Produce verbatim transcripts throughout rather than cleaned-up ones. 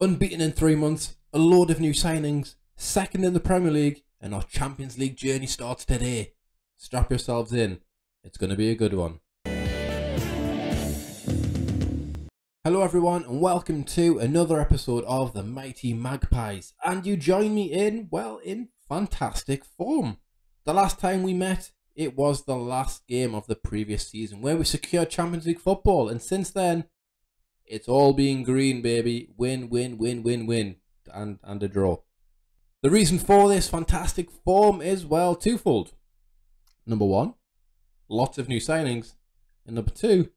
Unbeaten in three months, a load of new signings, second in the Premier League, and our Champions League journey starts today. Strap yourselves in, it's going to be a good one. Hello everyone and welcome to another episode of the Mighty Magpies, and you join me in, well, in fantastic form. The last time we met, it was the last game of the previous season where we secured Champions League football, and since then, it's all been green, baby. Win, win, win, win, win, and, and a draw. The reason for this fantastic form is, well, twofold. Number one, lots of new signings. And number two,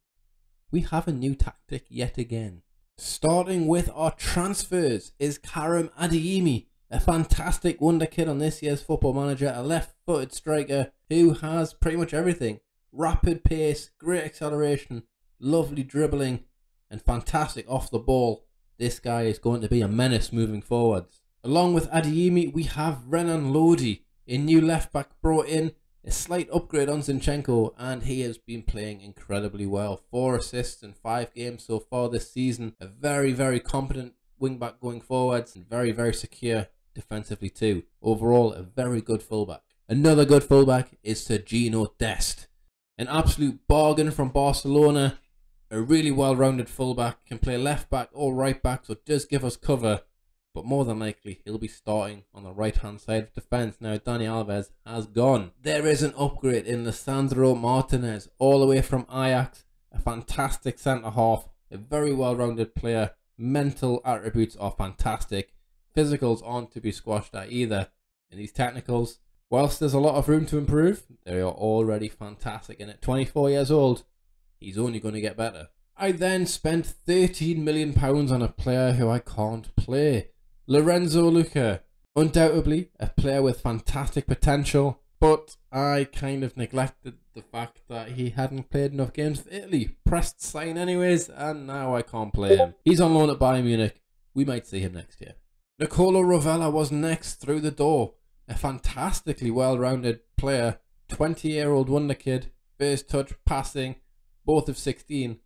we have a new tactic yet again. Starting with our transfers is Karim Adeyemi, a fantastic wonder kid on this year's Football Manager, a left-footed striker who has pretty much everything. Rapid pace, great acceleration, lovely dribbling, and fantastic off the ball. This guy is going to be a menace moving forwards. Along with Adeyemi, we have Renan Lodi, a new left-back brought in, a slight upgrade on Zinchenko, and he has been playing incredibly well. Four assists in five games so far this season. A very, very competent wing-back going forwards, and very, very secure defensively too. Overall, a very good fullback. Another good fullback is Sergiño Dest. An absolute bargain from Barcelona. A really well-rounded fullback, can play left-back or right-back, so does give us cover. But more than likely, he'll be starting on the right-hand side of defence. Now, Dani Alves has gone. There is an upgrade in Lisandro Martinez, all the way from Ajax. A fantastic centre-half, a very well-rounded player. Mental attributes are fantastic. Physicals aren't to be squashed at either. In these technicals, whilst there's a lot of room to improve, they are already fantastic. And at twenty-four years old, he's only going to get better. I then spent thirteen million pounds on a player who I can't play. Lorenzo Lucca, undoubtedly a player with fantastic potential, but I kind of neglected the fact that he hadn't played enough games for Italy. Pressed sign anyways, and now I can't play him. He's on loan at Bayern Munich. We might see him next year. Niccolo Rovella was next through the door. A fantastically well-rounded player, twenty-year-old wonder kid, first touch, passing, both of sixteen,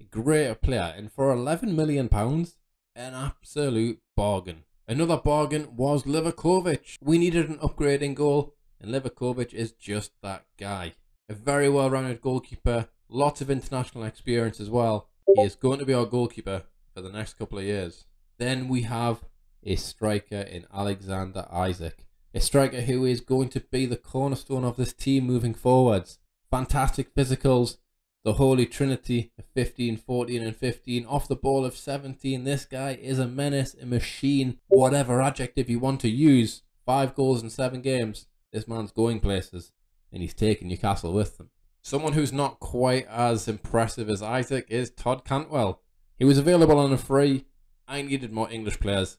a greater player, and for eleven million pounds, an absolute bargain. Another bargain was Livakovic. We needed an upgrade in goal, and Livakovic is just that guy. A very well-rounded goalkeeper, lots of international experience as well. He is going to be our goalkeeper for the next couple of years. Then we have a striker in Alexander Isak, a striker who is going to be the cornerstone of this team moving forwards. Fantastic physicals. The Holy Trinity of fifteen, fourteen and fifteen, off the ball of seventeen. This guy is a menace, a machine, whatever adjective you want to use. Five goals in seven games. This man's going places, and he's taking Newcastle with them. Someone who's not quite as impressive as Isak is Todd Cantwell. He was available on a free. I needed more English players.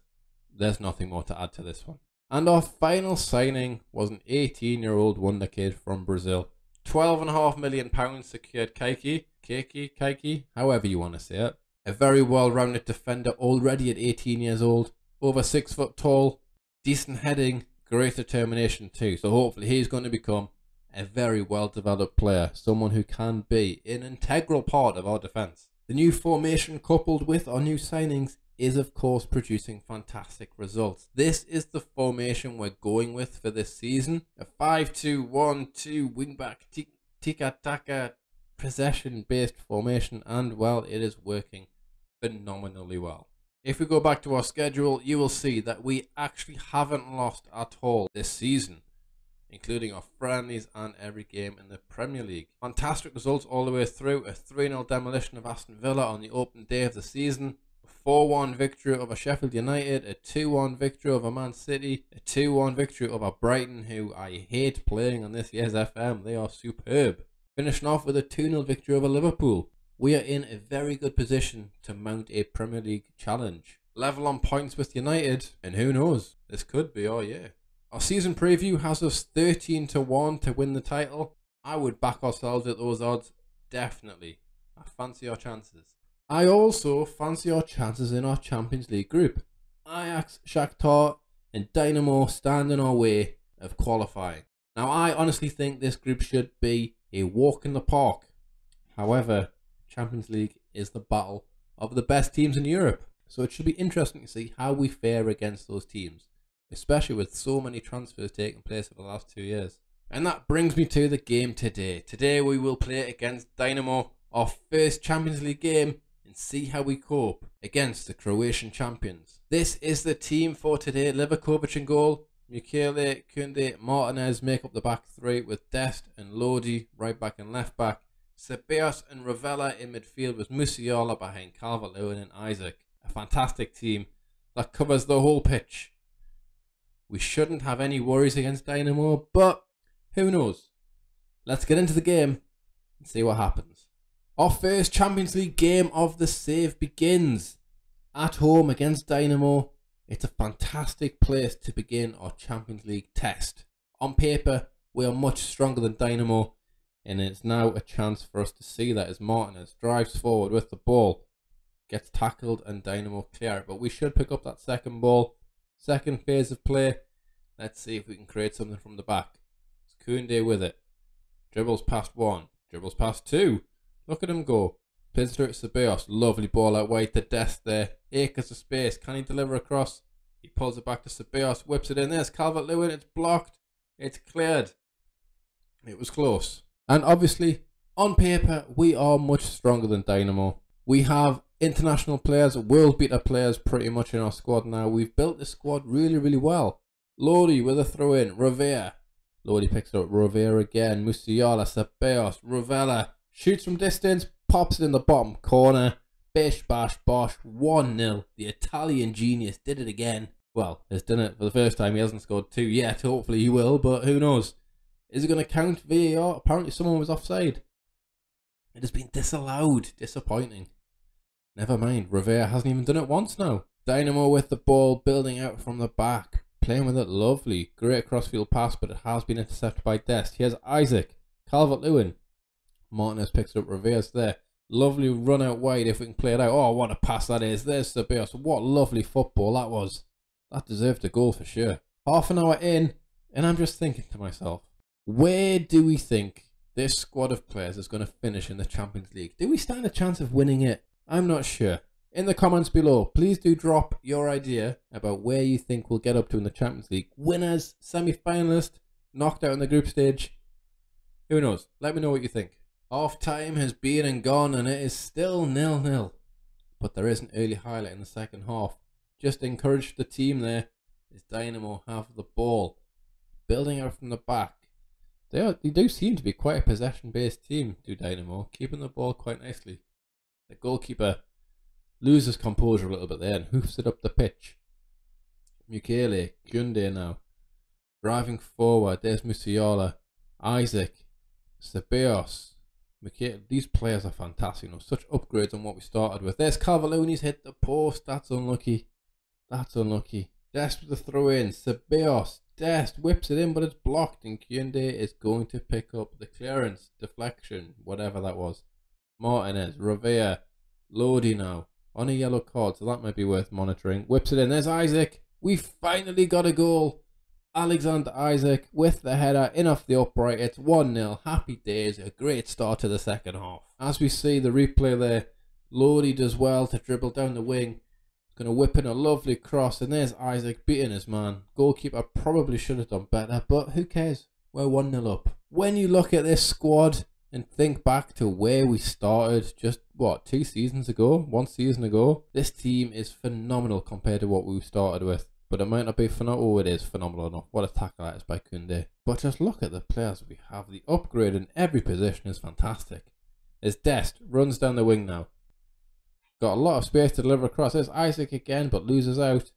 There's nothing more to add to this one. And our final signing was an eighteen-year-old wonder kid from Brazil. twelve and a half million pounds secured Keiki, Keiki, Keiki, however you want to say it. A very well-rounded defender already at eighteen years old, over six foot tall, decent heading, great determination too. So hopefully he's going to become a very well-developed player, someone who can be an integral part of our defence. The new formation coupled with our new signings is of course producing fantastic results. This is the formation we're going with for this season. A five two one two wing-back tiki-taka possession-based formation, and well, it is working phenomenally well. If we go back to our schedule, you will see that we actually haven't lost at all this season, including our friendlies and every game in the Premier League. Fantastic results all the way through. A three nil demolition of Aston Villa on the open day of the season. four one victory over Sheffield United, a two one victory over Man City, a two one victory over Brighton, who I hate playing on this year's F M. They are superb. Finishing off with a two nil victory over Liverpool. We are in a very good position to mount a Premier League challenge. Level on points with United, and who knows, this could be our year. Our season preview has us thirteen to one to win the title. I would back ourselves at those odds, definitely. I fancy our chances. I also fancy our chances in our Champions League group. Ajax, Shakhtar and Dynamo stand in our way of qualifying. Now, I honestly think this group should be a walk in the park. However, Champions League is the battle of the best teams in Europe. So it should be interesting to see how we fare against those teams, especially with so many transfers taking place over the last two years. And that brings me to the game today. Today we will play against Dynamo, our first Champions League game, and see how we cope against the Croatian champions. This is the team for today. Livakovic in goal, Mukiele, Koundé, Martinez make up the back three with Dest and Lodi right back and left back. Sabeas and Rovella in midfield with Musiala behind Calvert-Lewin and Isak. A fantastic team that covers the whole pitch. We shouldn't have any worries against Dynamo, but who knows? Let's get into the game and see what happens. Our first Champions League game of the save begins at home against Dynamo. It's a fantastic place to begin our Champions League test. On paper, we are much stronger than Dynamo, and it's now a chance for us to see that as Martinez drives forward with the ball, gets tackled, and Dynamo clear it. But we should pick up that second ball, second phase of play. Let's see if we can create something from the back. It's Koundé with it. Dribbles past one, dribbles past two. Look at him go. Plays through to Sabeos. Lovely ball out wide to Dest there. Acres of space. Can he deliver across? He pulls it back to Sabeos. Whips it in. There's Calvert-Lewin. It's blocked. It's cleared. It was close. And obviously, on paper, we are much stronger than Dynamo. We have international players, world beater players pretty much in our squad now. We've built this squad really, really well. Lodi with a throw in. Rovella. Lodi picks it up. Rovella again. Musiala. Sabeos. Rovella. Shoots from distance, pops it in the bottom corner. Bish, bash, bosh, one nil. The Italian genius did it again. Well, he's done it for the first time. He hasn't scored two yet. Hopefully he will, but who knows? Is it going to count V A R? Apparently someone was offside. It has been disallowed. Disappointing. Never mind. Rovella hasn't even done it once now. Dynamo with the ball, building out from the back. Playing with it lovely. Great crossfield pass, but it has been intercepted by Dest. Here's Isak. Calvert-Lewin. Martinez picks it up, Revere's there. Lovely run out wide if we can play it out. Oh, what a pass that is. There's Sabeas. What lovely football that was. That deserved a goal for sure. Half an hour in, and I'm just thinking to myself, where do we think this squad of players is going to finish in the Champions League? Do we stand a chance of winning it? I'm not sure. In the comments below, please do drop your idea about where you think we'll get up to in the Champions League. Winners, semi-finalists, knocked out in the group stage. Who knows? Let me know what you think. Half time has been and gone, and it is still nil nil. But there is an early highlight in the second half. Just encouraged the team there. Is Dynamo have the ball, building out from the back. They, are, they do seem to be quite a possession-based team, do Dynamo, keeping the ball quite nicely. The goalkeeper loses composure a little bit there and hoofs it up the pitch. Mukiele, Koundé now, driving forward. There's Musiala, Isak, Sabeos. These players are fantastic, you know, such upgrades on what we started with. There's Calvert-Lewin, he's hit the post. That's unlucky. That's unlucky. Dest with the throw in. Sabeos. Dest whips it in, but it's blocked. And Koundé is going to pick up the clearance, deflection, whatever that was. Martinez, Rovella, Lodi now on a yellow card, so that might be worth monitoring. Whips it in. There's Isak. We finally got a goal. Alexander Isak with the header in off the upright. It's one nil. Happy days. A great start to the second half. As we see the replay there, Lodi does well to dribble down the wing. He's going to whip in a lovely cross, and there's Isak beating his man. Goalkeeper probably should have done better, but who cares? We're one nil up. When you look at this squad and think back to where we started just, what, two seasons ago? One season ago? This team is phenomenal compared to what we started with. But it might not be phenomenal. Oh, it is phenomenal enough. What a tackle that is by Koundé. But just look at the players we have. The upgrade in every position is fantastic. There's Dest. Runs down the wing now. Got a lot of space to deliver across. There's Isak again, but loses out.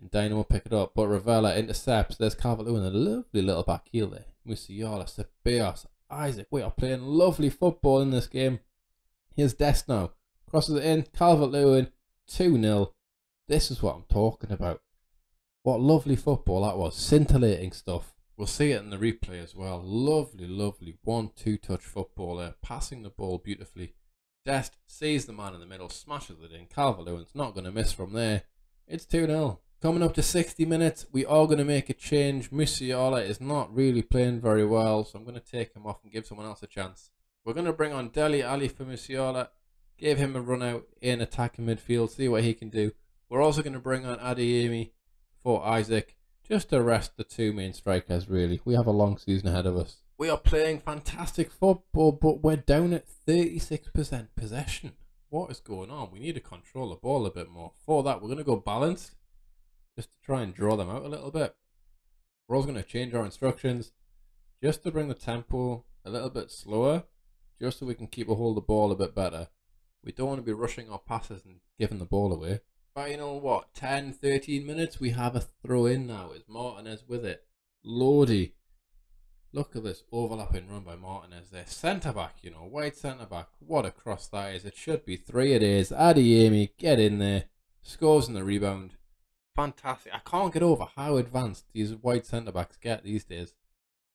And Dynamo pick it up. But Rovella intercepts. There's Calvert-Lewin. A lovely little back heel there. Musiala, Sabeas, Isak. We are playing lovely football in this game. Here's Dest now. Crosses it in. Calvert-Lewin. two nil. This is what I'm talking about. What lovely football that was. Scintillating stuff. We'll see it in the replay as well. Lovely, lovely one two touch football there. Passing the ball beautifully. Dest sees the man in the middle, smashes it in. Calvert-Lewin's not going to miss from there. It's two nil. Coming up to sixty minutes, we are going to make a change. Musiala is not really playing very well, so I'm going to take him off and give someone else a chance. We're going to bring on Dele Alli for Musiala. Give him a run out in attacking midfield, see what he can do. We're also going to bring on Adeyemi for Isak, just to rest the two main strikers, really. We have a long season ahead of us. We are playing fantastic football, but we're down at thirty-six percent possession. What is going on? We need to control the ball a bit more. For that, we're going to go balanced, just to try and draw them out a little bit. We're also going to change our instructions, just to bring the tempo a little bit slower, just so we can keep a hold of the ball a bit better. We don't want to be rushing our passes and giving the ball away. Final, what, ten, thirteen minutes? We have a throw in now. It's Martinez with it. Lodi. Look at this overlapping run by Martinez there. Centre back, you know, wide centre back. What a cross that is. It should be three. It is. Adeyemi, get in there. Scores in the rebound. Fantastic. I can't get over how advanced these wide centre backs get these days.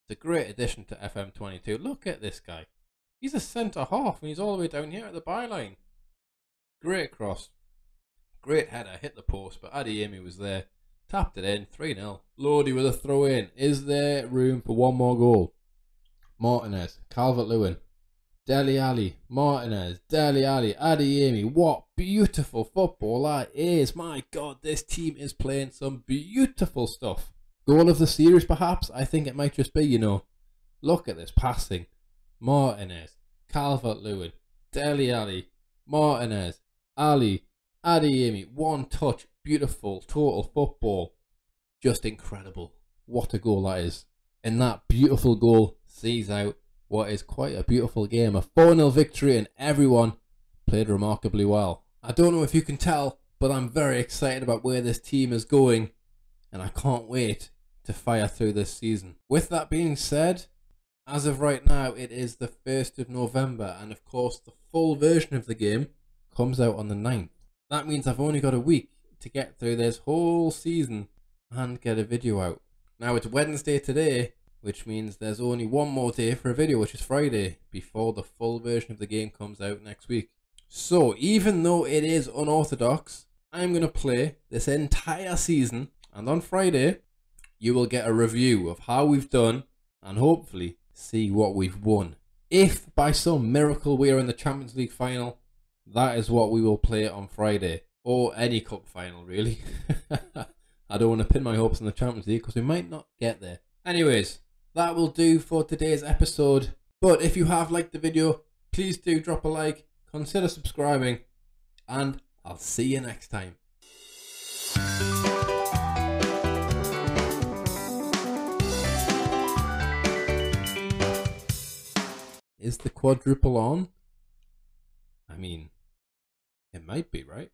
It's a great addition to F M twenty-two. Look at this guy. He's a centre half and he's all the way down here at the byline. Great cross. Great header. Hit the post, but Adeyemi was there. Tapped it in. three nil. Lodi with a throw in. Is there room for one more goal? Martinez. Calvert-Lewin. Dele Alli. Martinez. Dele Alli. Adeyemi. What beautiful football that is. My God, this team is playing some beautiful stuff. Goal of the series, perhaps? I think it might just be, you know. Look at this passing. Martinez. Calvert-Lewin. Dele Alli. Martinez. Alli. Adeyemi. One touch. Beautiful total football, just incredible. What a goal that is. And that beautiful goal sees out what is quite a beautiful game. A four nil victory, and everyone played remarkably well. I don't know if you can tell, but I'm very excited about where this team is going, and I can't wait to fire through this season. With that being said, as of right now, it is the first of November, and of course the full version of the game comes out on the ninth. That means I've only got a week to get through this whole season and get a video out. Now it's Wednesday today, which means there's only one more day for a video, which is Friday, before the full version of the game comes out next week. So even though it is unorthodox, I'm going to play this entire season, and on Friday you will get a review of how we've done and hopefully see what we've won. If by some miracle we are in the Champions League final, that is what we will play on Friday. Or any cup final, really. I don't want to pin my hopes on the Champions League because we might not get there. Anyways, that will do for today's episode. But if you have liked the video, please do drop a like, consider subscribing, and I'll see you next time. Is the quadruple on? I mean, it might be, right?